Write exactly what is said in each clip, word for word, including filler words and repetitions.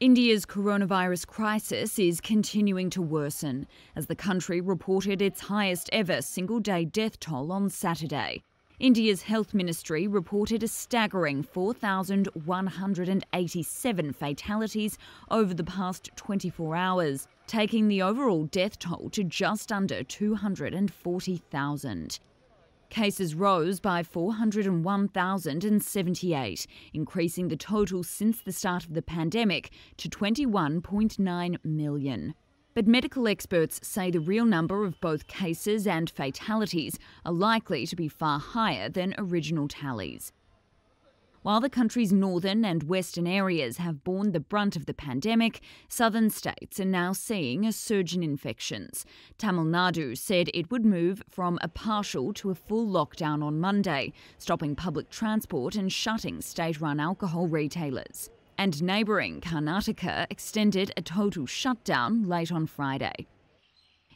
India's coronavirus crisis is continuing to worsen as the country reported its highest ever single-day death toll on Saturday. India's health ministry reported a staggering four thousand one hundred eighty-seven fatalities over the past twenty-four hours, taking the overall death toll to just under two hundred forty thousand. Cases rose by four hundred one thousand seventy-eight, increasing the total since the start of the pandemic to twenty-one point nine million. But medical experts say the real number of both cases and fatalities are likely to be far higher than original tallies. While the country's northern and western areas have borne the brunt of the pandemic, southern states are now seeing a surge in infections. Tamil Nadu said it would move from a partial to a full lockdown on Monday, stopping public transport and shutting state-run alcohol retailers. And neighbouring Karnataka extended a total shutdown late on Friday.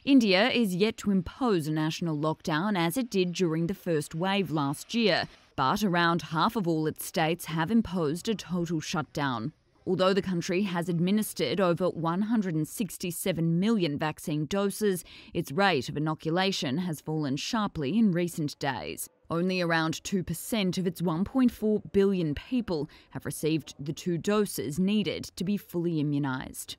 India is yet to impose a national lockdown as it did during the first wave last year, but around half of all its states have imposed a total shutdown. Although the country has administered over one hundred sixty-seven million vaccine doses, its rate of inoculation has fallen sharply in recent days. Only around two percent of its one point four billion people have received the two doses needed to be fully immunised.